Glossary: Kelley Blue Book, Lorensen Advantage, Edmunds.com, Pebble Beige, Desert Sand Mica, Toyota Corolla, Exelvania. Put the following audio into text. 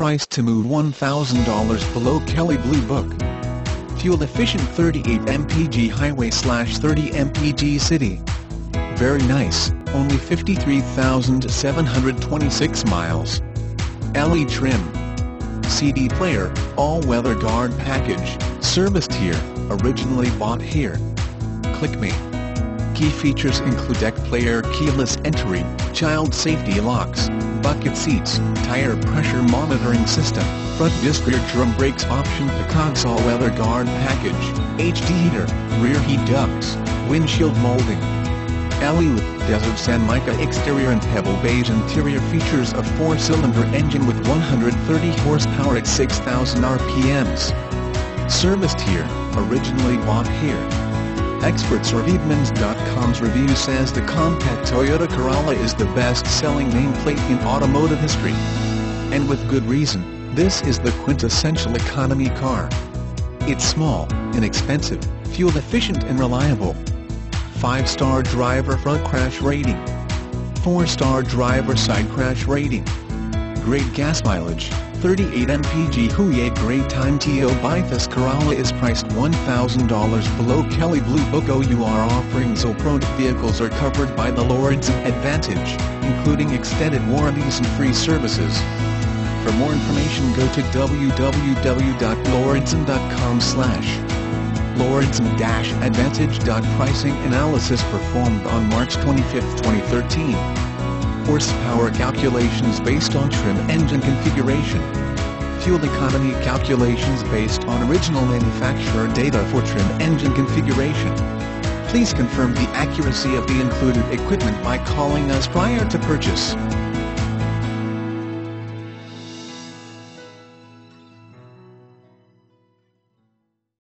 price to move $1,000 below Kelley Blue Book. Fuel-efficient 38 mpg highway/30 mpg city. Very nice, only 53,726 miles. LE trim. CD player, All Weather Guard Pkg, serviced here, originally bought here. Click me. Key features include deck player, keyless entry, child safety locks, bucket seats, tire pressure monitoring system, front disc rear drum brakes option, Pkg All Weather Guard Pkg, HD heater, rear heat ducts, windshield molding. Alley with Desert Sand Mica exterior and Pebble Beige interior features a 4-cylinder engine with 130 horsepower at 6,000 RPMs. Serviced here, originally bought here. Experts of Edmunds.com's review says the compact Toyota Corolla is the best-selling nameplate in automotive history. And with good reason, this is the quintessential economy car. It's small, inexpensive, fuel-efficient and reliable. 5-star driver front crash rating. 4-star driver side crash rating. Great gas mileage, 38 mpg Huye Great Time TO Buy This Corolla is priced $1,000 below Kelley Blue Book. Our offerings or product vehicles are covered by the Lorensen Advantage, including extended warranties and free services. For more information go to www.lorensen.com/. Lorensen-Advantage. Pricing analysis performed on March 25, 2013. Horsepower calculations based on trim engine configuration. Fuel economy calculations based on original manufacturer data for trim engine configuration. Please confirm the accuracy of the included equipment by calling us prior to purchase.